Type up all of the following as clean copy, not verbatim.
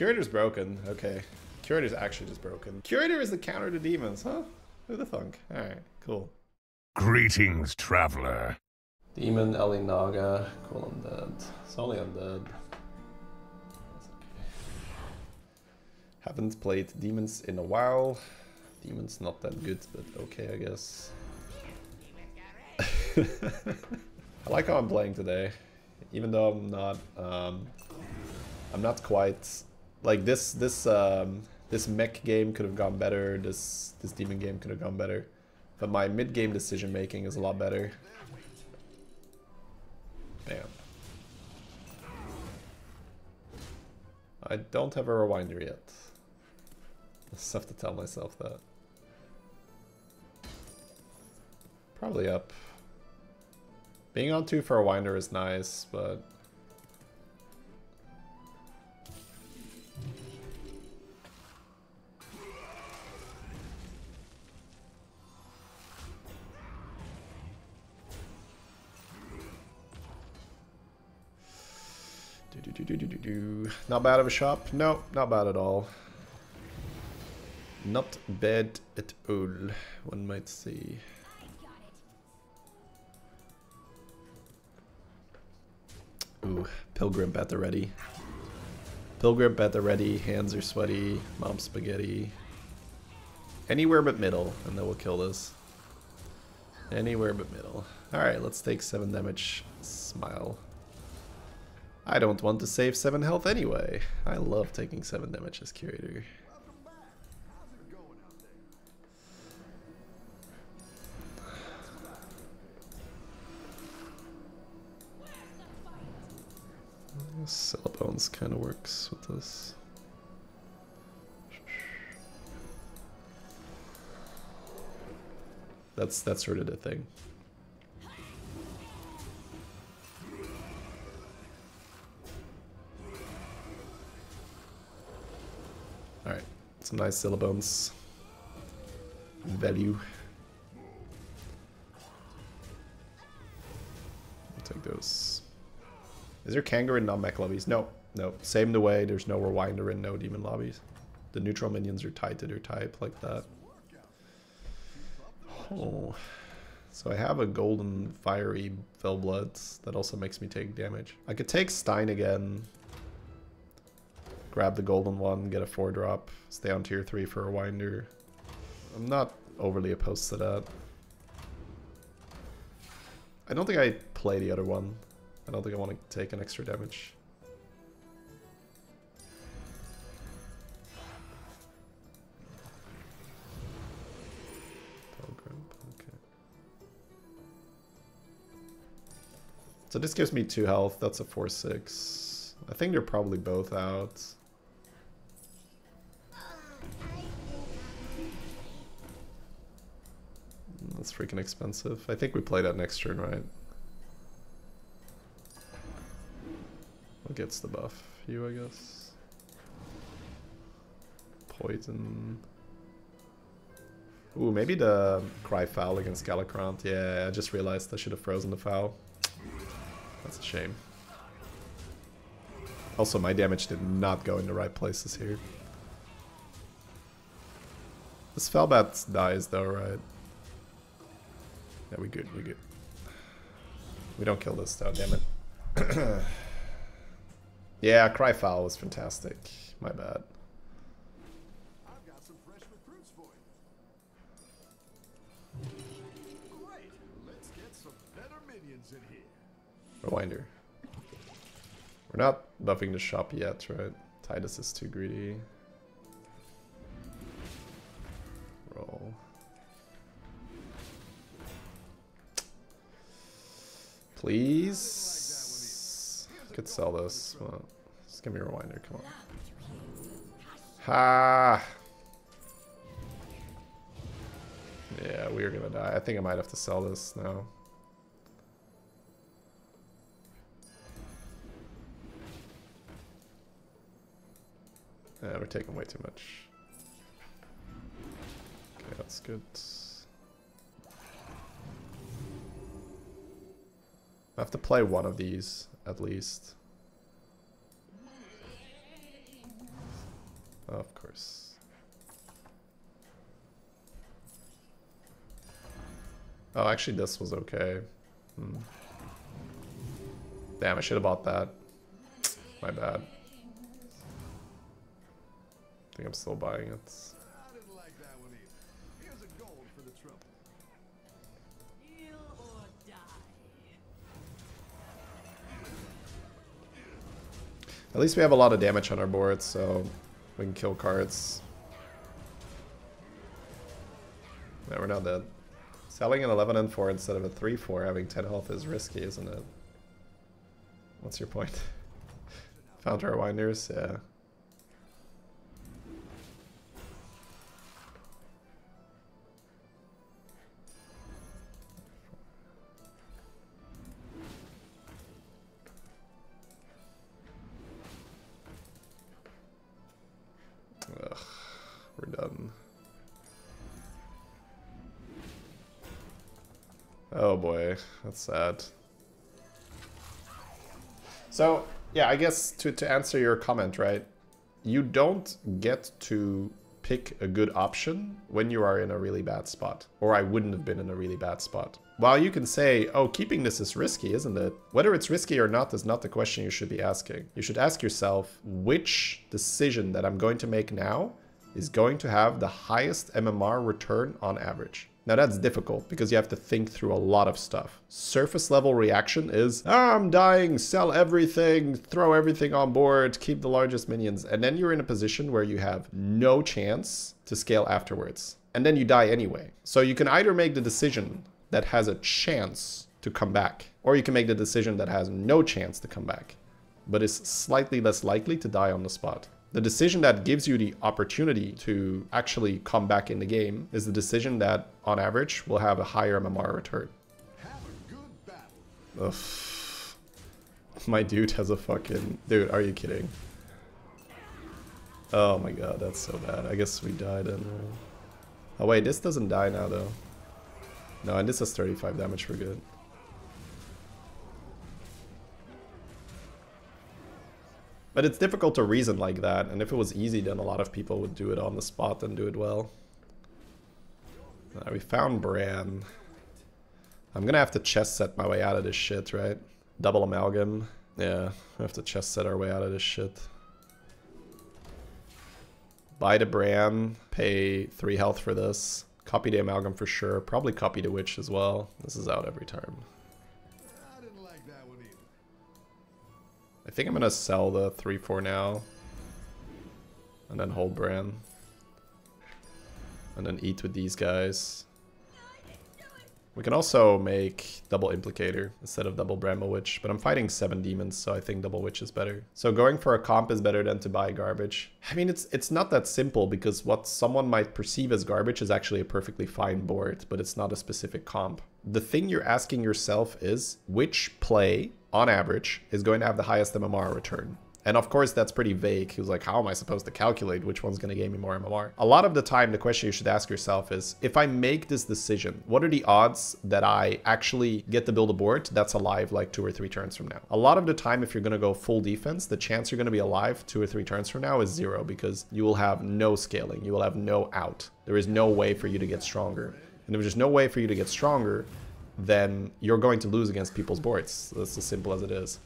Curator's broken. Okay. Curator's actually just broken. Curator is the counter to demons, huh? Who the thunk? Alright, cool. Greetings, traveler. Demon, Ellie, Naga, cool undead. It's only undead. That's okay. Haven't played demons in a while. Demons not that good, but okay, I guess. I like how I'm playing today, even though I'm not quite like this mech game could have gone better. This demon game could have gone better, but my mid game decision making is a lot better. Bam. I don't have a rewinder yet. I just have to tell myself that. Probably up. Being on 2 for a winder is nice, but... Not bad of a shop? No, not bad at all. Not bad at all, one might say. Ooh, Pilgrim at the ready. Pilgrim at the ready, hands are sweaty, mom spaghetti. Anywhere but middle, and then we'll kill this. Anywhere but middle. Alright, let's take 7 damage. Smile. I don't want to save 7 health anyway. I love taking 7 damage as Curator. Cellbones kind of works with this. That's sort of the thing. All right, some nice Cellbones value. We'll take those. Is there Kangor in non-mech lobbies? No, no. Same the way, there's no Rewinder and no demon lobbies. The neutral minions are tied to their type like that. Oh. So I have a golden fiery Felblood that also makes me take damage. I could take Stein again. Grab the golden one, get a 4-drop. Stay on tier 3 for Rewinder. I'm not overly opposed to that. I don't think I play the other one. I don't think I want to take an extra damage. Pilgrim, okay. So this gives me 2 health, that's a 4-6. I think they're probably both out. That's freaking expensive. I think we play that next turn, right? Gets the buff. You, I guess. Poison. Ooh, maybe the Cryfoul against Galakrond. Yeah, I just realized I should have frozen the foul. That's a shame. Also, my damage did not go in the right places here. This Felbat dies though, right? Yeah, we good, we good. We don't kill this though, damn it. Yeah, Cryfoul was fantastic. My bad. I've got some fresh recruits for you. Great. Let's get some better minions in here. Rewinder. We're not buffing the shop yet, right? Titus is too greedy. Roll. Please. Could sell this. Well, just give me a rewinder, come on. Ha! Yeah, we are gonna die. I think I might have to sell this now. Yeah, we're taking way too much. Okay, that's good. I have to play one of these. At least. Of course. Oh, actually this was okay. Damn, I should have bought that. My bad. I think I'm still buying it. I didn't like that one either. Here's a gold for the trouble. Heal or die. At least we have a lot of damage on our board, so we can kill cards. No, we're not dead. Selling an 11/4 instead of a 3/4, having 10 health is risky, isn't it? What's your point? Found our winders, yeah. Ugh, we're done. Oh boy, that's sad. So, yeah, I guess to answer your comment, right? You don't get to pick a good option when you are in a really bad spot. Or I wouldn't have been in a really bad spot. While you can say, oh, keeping this is risky, isn't it? Whether it's risky or not is not the question you should be asking. You should ask yourself, which decision that I'm going to make now is going to have the highest MMR return on average. Now that's difficult because you have to think through a lot of stuff. Surface level reaction is, ah, I'm dying, sell everything, throw everything on board, keep the largest minions. And then you're in a position where you have no chance to scale afterwards. And then you die anyway. So you can either make the decision that has a chance to come back, or you can make the decision that has no chance to come back, but is slightly less likely to die on the spot. The decision that gives you the opportunity to actually come back in the game is the decision that, on average, will have a higher MMR return. Have a good battle. Ugh. My dude has a fucking... Dude, are you kidding? Oh my god, that's so bad. I guess we died anyway. Oh wait, this doesn't die now, though. No, and this has 35 damage for good. But it's difficult to reason like that, and if it was easy, then a lot of people would do it on the spot and do it well. We found Bran. I'm gonna have to chess set my way out of this shit, right? Double Amalgam. Yeah, we have to chess set our way out of this shit. Buy the Bran, pay 3 health for this. Copy the Amalgam for sure, probably copy the Witch as well. This is out every turn. I think I'm gonna sell the 3/4 now, and then hold Bran, and then eat with these guys. We can also make double Implicator instead of double Bramble Witch, but I'm fighting 7 demons, so I think double Witch is better. So going for a comp is better than to buy garbage. I mean, it's not that simple, because what someone might perceive as garbage is actually a perfectly fine board, but it's not a specific comp. The thing you're asking yourself is, which play, on average, is going to have the highest MMR return? And of course, that's pretty vague. He was like, how am I supposed to calculate which one's going to give me more MMR? A lot of the time, the question you should ask yourself is, if I make this decision, what are the odds that I actually get to build a board that's alive like 2 or 3 turns from now? A lot of the time, if you're going to go full defense, the chance you're going to be alive 2 or 3 turns from now is 0, because you will have no scaling. You will have no out. There is no way for you to get stronger. And if there's no way for you to get stronger, then you're going to lose against people's boards. That's as simple as it is.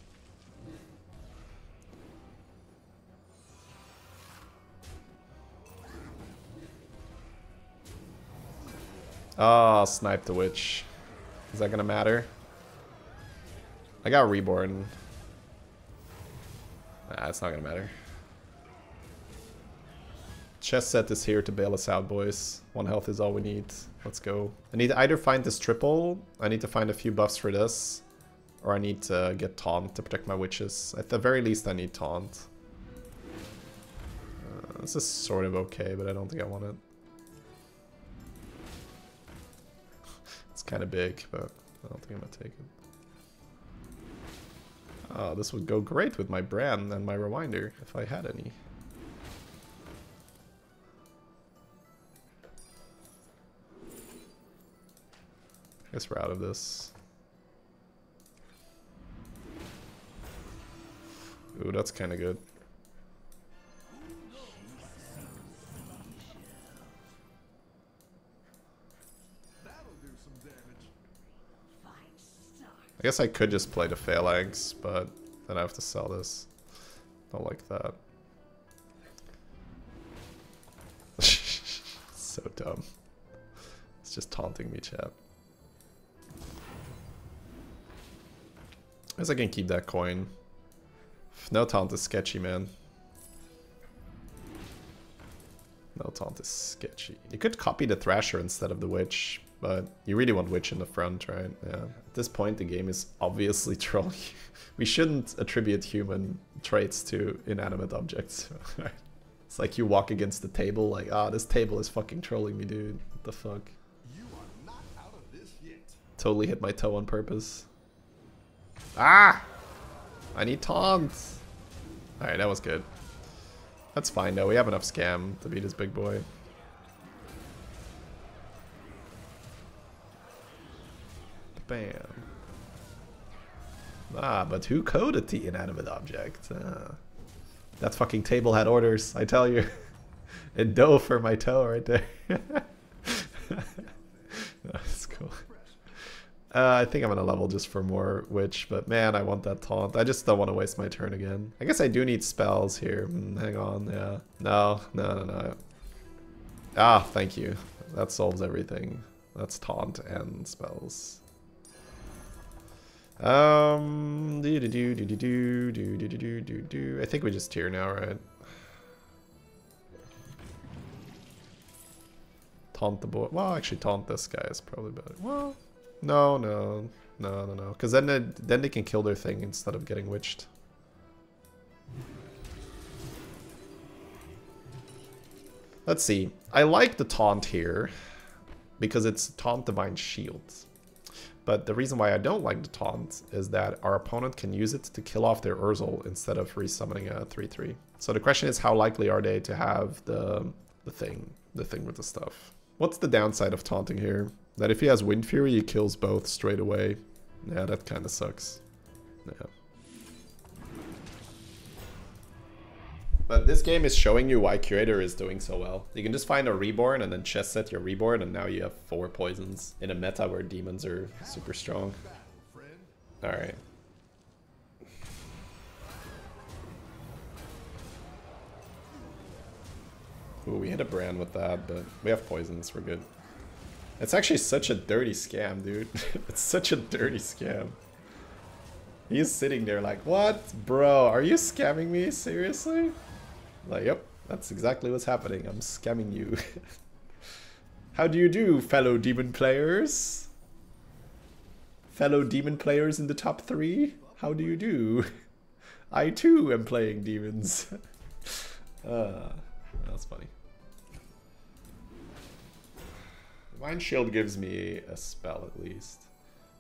Oh, snipe the Witch. Is that gonna matter? I got reborn. Nah, it's not gonna matter. Chess set is here to bail us out, boys. 1 health is all we need. Let's go. I need to either find this triple, I need to find a few buffs for this, or I need to get taunt to protect my witches. At the very least, I need taunt. This is sort of okay, but I don't think I want it. It's kind of big, but I don't think I'm gonna take it. Oh, this would go great with my Bran and my Rewinder, if I had any. I guess we're out of this. Ooh, that's kind of good. I guess I could just play the Phalanx, but then I have to sell this. Don't like that. So dumb. It's just taunting me, chap. I guess I can keep that coin. No taunt is sketchy, man. No taunt is sketchy. You could copy the Thrasher instead of the Witch, but you really want Witch in the front, right? Yeah. At this point, the game is obviously trolling you. We shouldn't attribute human traits to inanimate objects, right? It's like you walk against the table, like, ah, this table is fucking trolling me, dude. What the fuck? You are not out of this yet. Totally hit my toe on purpose. Ah! I need taunts! Alright, that was good. That's fine though, we have enough scam to beat his big boy. Bam. Ah, but who coded the inanimate object? Ah. That fucking table had orders, I tell you. It dove for my toe right there. That's cool. I think I'm gonna level just for more Witch, but man, I want that taunt. I just don't want to waste my turn again. I guess I do need spells here. Hang on, yeah. No. Ah, thank you. That solves everything. That's taunt and spells. I think we just tier now, right? Taunt the boy. Well, actually, taunt this guy is probably better. Well. No. Because then they can kill their thing instead of getting witched. Let's see. I like the taunt here because it's taunt divine shield. But the reason why I don't like the taunt is that our opponent can use it to kill off their Urzel instead of resummoning a 3/3. So the question is, how likely are they to have the thing with the stuff? What's the downside of taunting here? That if he has Wind Fury, he kills both straight away. Yeah, that kind of sucks. Yeah. But this game is showing you why Curator is doing so well. You can just find a Reborn and then chess set your Reborn, and now you have 4 poisons in a meta where demons are super strong. Alright. Ooh, we hit a Bran with that, but we have poisons, we're good. It's actually such a dirty scam, dude. It's such a dirty scam. He's sitting there like, what? Bro, are you scamming me? Seriously? Like, yep, that's exactly what's happening. I'm scamming you. How do you do, fellow demon players? Fellow demon players in the top 3? How do you do? I too am playing demons. That's funny. Divine Shield gives me a spell at least.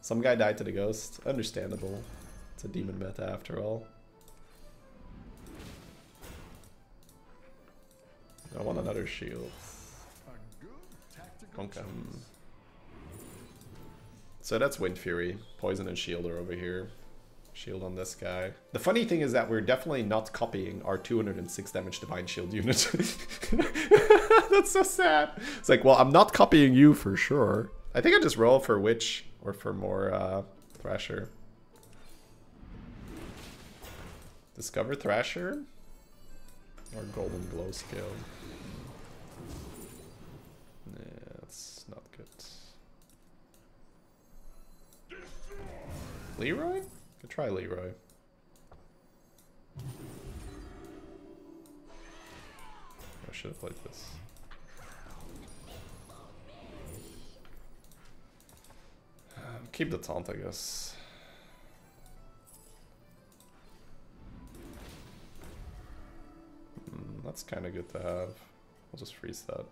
Some guy died to the ghost. Understandable. It's a demon meta after all. I want another shield. Konkam. So that's Wind Fury. Poison and shield are over here. Shield on this guy. The funny thing is that we're definitely not copying our 206 damage Divine Shield unit. That's so sad. It's like, well, I'm not copying you for sure. I think I just roll for Witch or for more Thrasher. Discover Thrasher? Or Golden Glow skill. Yeah, that's not good. Leeroy? Could try Leeroy. I should have played this. Keep the taunt, I guess. That's kind of good to have. I'll just freeze that.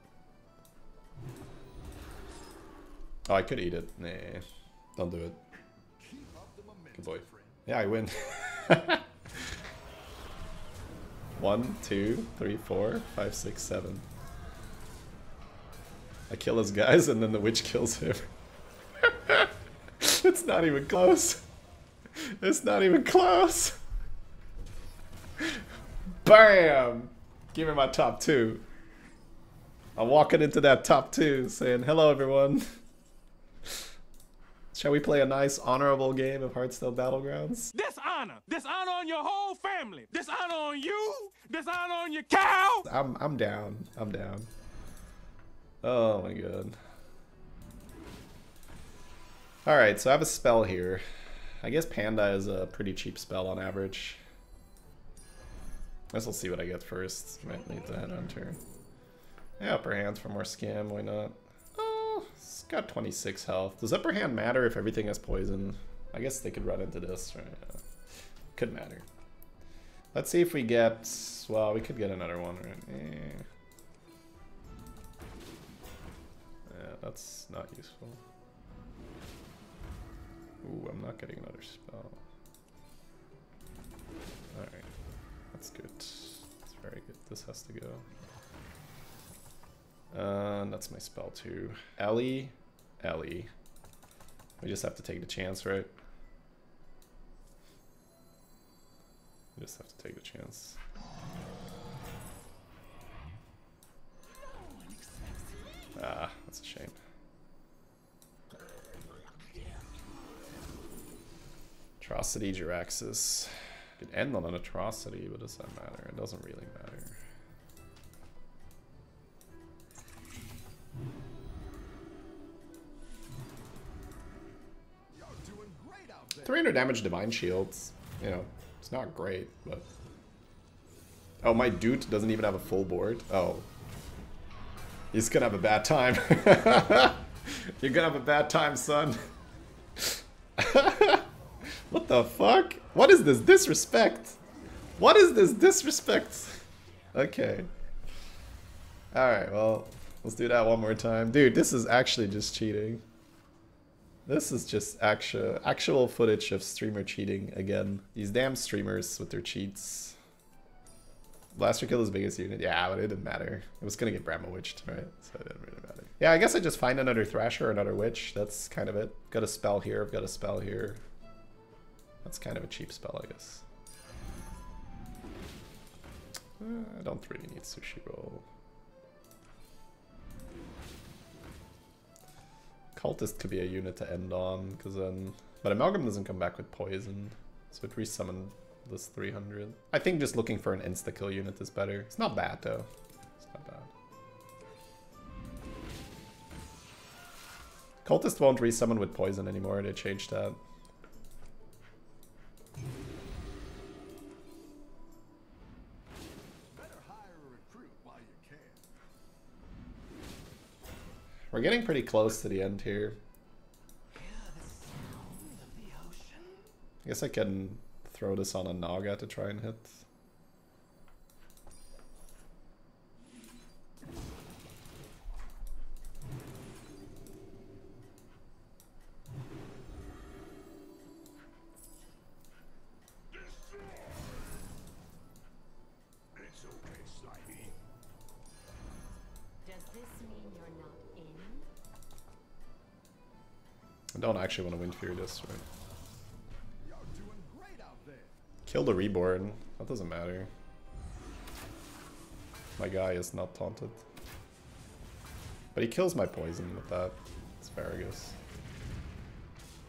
Oh, I could eat it. Nah, don't do it. Good boy. Yeah, I win. 1, 2, 3, 4, 5, 6, 7. I kill his guys and then the witch kills him. It's not even close. It's not even close. Bam! Give me my top 2. I'm walking into that top 2 saying, hello everyone. Shall we play a nice honorable game of Hearthstone Battlegrounds? Dishonor on your whole family. Dishonor on you. Dishonor on your cow. I'm down. I'm down. Oh my god. All right, so I have a spell here. I guess Panda is a pretty cheap spell on average. I guess we'll see what I get first. Might need the Headhunter. Yeah, upper hands for more scam. Why not? Oh, it's got 26 health. Does upper hand matter if everything has poison? I guess they could run into this. Right? Yeah. Could matter. Let's see if we get... Well, we could get another one. Right? Yeah, that's not useful. Ooh, I'm not getting another spell. Alright. That's good. That's very good. This has to go. That's my spell too. Ellie. We just have to take the chance, right? We just have to take the chance. Ah, that's a shame. Atrocity, Jaraxxus. Could end on an Atrocity, but does that matter? It doesn't really matter. You're doing great out there. 300 damage Divine Shields. You know, it's not great, but... Oh, my dude doesn't even have a full board? Oh. He's gonna have a bad time. You're gonna have a bad time, son. What the fuck? What is this disrespect? What is this disrespect? Okay. Alright, well, let's do that one more time. Dude, this is actually just cheating. This is just actual footage of streamer cheating again. These damn streamers with their cheats. Blaster kill his biggest unit. Yeah, but it didn't matter. It was gonna get Bramble Witched, right? So it didn't really matter. Yeah, I guess I just find another Thrasher or another Witch. That's kind of it. Got a spell here, I've got a spell here. That's kind of a cheap spell, I guess. I don't really need Sushi Roll. Cultist could be a unit to end on, because then... But Amalgam doesn't come back with poison, so it resummoned this 300. I think just looking for an insta-kill unit is better. It's not bad, though. It's not bad. Cultist won't resummon with poison anymore, they changed that. We're getting pretty close to the end here. I guess I can throw this on a Naga to try and hit. Don't actually want to Wind Fury this, right? Kill the Reborn. That doesn't matter. My guy is not taunted. But he kills my poison with that Asparagus.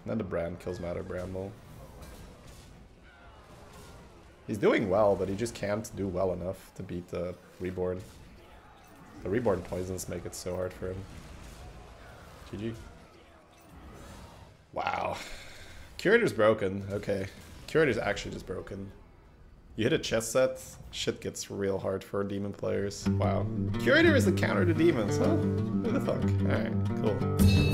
And then the Brand kills my other Bramble. He's doing well, but he just can't do well enough to beat the Reborn. The Reborn poisons make it so hard for him. GG. Wow. Curator's broken. Okay. Curator's actually just broken. You hit a chess set, shit gets real hard for demon players. Wow. Curator is the counter to demons, huh? Who the fuck? Alright, cool.